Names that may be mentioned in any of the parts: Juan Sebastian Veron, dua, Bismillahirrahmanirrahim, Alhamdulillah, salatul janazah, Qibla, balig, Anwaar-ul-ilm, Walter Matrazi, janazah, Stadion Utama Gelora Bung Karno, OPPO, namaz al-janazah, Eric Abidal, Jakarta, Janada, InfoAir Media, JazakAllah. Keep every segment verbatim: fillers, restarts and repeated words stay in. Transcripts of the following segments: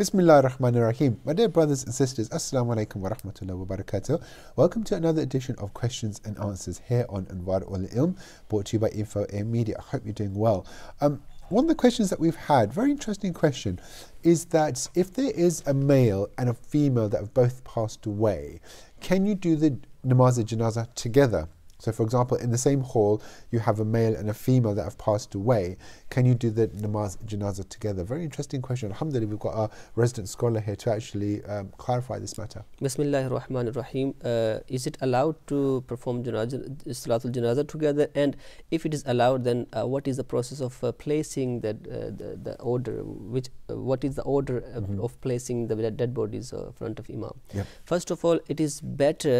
Bismillahirrahmanirrahim. My dear brothers and sisters, Assalamu alaikum wa rahmatullahi wa barakatuh. Welcome to another edition of Questions and Answers here on Anwaar-ul-ilm, brought to you by InfoAir Media. I hope you're doing well. Um, one of the questions that we've had, very interesting question, is that if there is a male and a female that have both passed away, can you do the namaz al-janazah together? So for example, in the same hall, you have a male and a female that have passed away. Can you do the namaz janazah together? Very interesting question. Alhamdulillah, we've got our resident scholar here to actually um, clarify this matter. Bismillahirrahmanirrahim. Uh, is it allowed to perform janazah, salatul janazah together? And if it is allowed, then uh, what is the process of uh, placing that, uh, the, the order? Which, uh, what is the order of, mm-hmm. of placing the dead bodies in uh, front of imam? Yep. First of all, it is better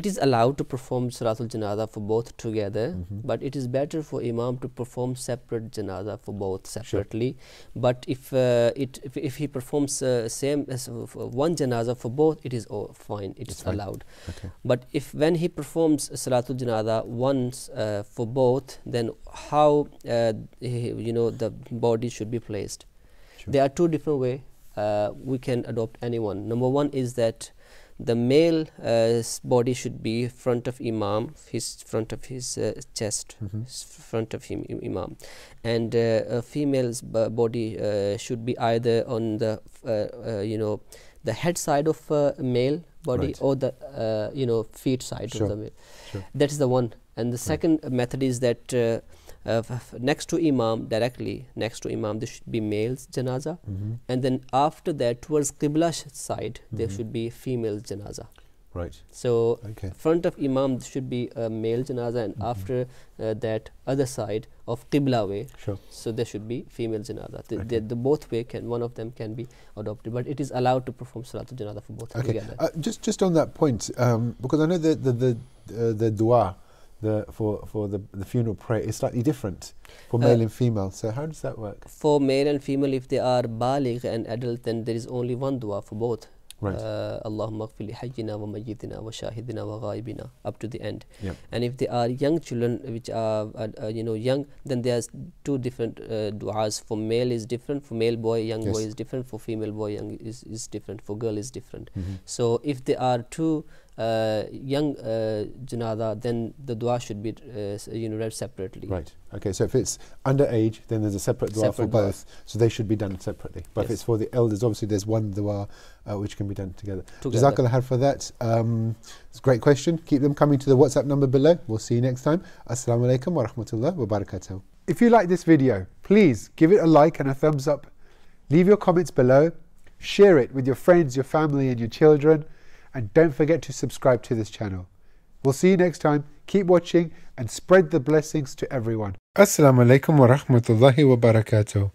It is allowed to perform salatul janazah for both together, mm-hmm. but it is better for imam to perform separate janazah for both separately. Sure. But if uh, it if, if he performs uh, same as one janazah for both, it is all fine. It That's is allowed. Right. Okay. But if when he performs salatul janazah once uh, for both, then how uh, he, you know the body should be placed? Sure. There are two different ways uh, we can adopt anyone. Number one is that the male uh, body should be front of imam, his front of his uh, chest, mm-hmm. front of him imam, and uh, a female's body uh, should be either on the uh, uh, you know the head side of uh, male body, right. or the uh, you know feet side, sure. of the male. Sure. That is the one. And the second, right. method is that uh, Uh, next to imam, directly next to imam, there should be male's janazah, mm-hmm. and then after that, towards Qibla side, mm-hmm. there should be female's janazah. Right. So, okay. front of imam should be a male janazah, and mm-hmm. after uh, that, other side of Qibla way. Sure. So there should be female janazah. The, okay. the, the both way can one of them can be adopted, but it is allowed to perform salatul janazah for both. Okay. Together. Uh, just just on that point, um, because I know the the the, uh, the dua. The, for for the, the funeral prayer is slightly different for male uh, and female. So how does that work? For male and female, if they are balig and adult, then there is only one dua for both. Right. Allahumma ighfir li hayyina wa mayyitina wa shahidina wa ghaibina, up to the end. Yep. And if they are young children, which are uh, uh, you know young, then there's two different uh, duas. For male is different, for male boy, young yes. boy is different, for female boy, young is, is different, for girl is different. Mm-hmm. So if they are two uh, young uh, janada, then the dua should be uh, you know read separately. Right. Okay, so if it's underage, then there's a separate dua separate for both, dua. So they should be done separately. But yes. if it's for the elders, obviously there's one dua uh, which can be done together. together. JazakAllah for that. Um, it's a great question. Keep them coming to the WhatsApp number below. We'll see you next time. Assalamu alaikum wa rahmatullahi wa barakatuh. If you like this video, please give it a like and a thumbs up. Leave your comments below. Share it with your friends, your family and your children. And don't forget to subscribe to this channel. We'll see you next time. Keep watching and spread the blessings to everyone. Assalamu alaikum wa rahmatullahi wa barakatuh.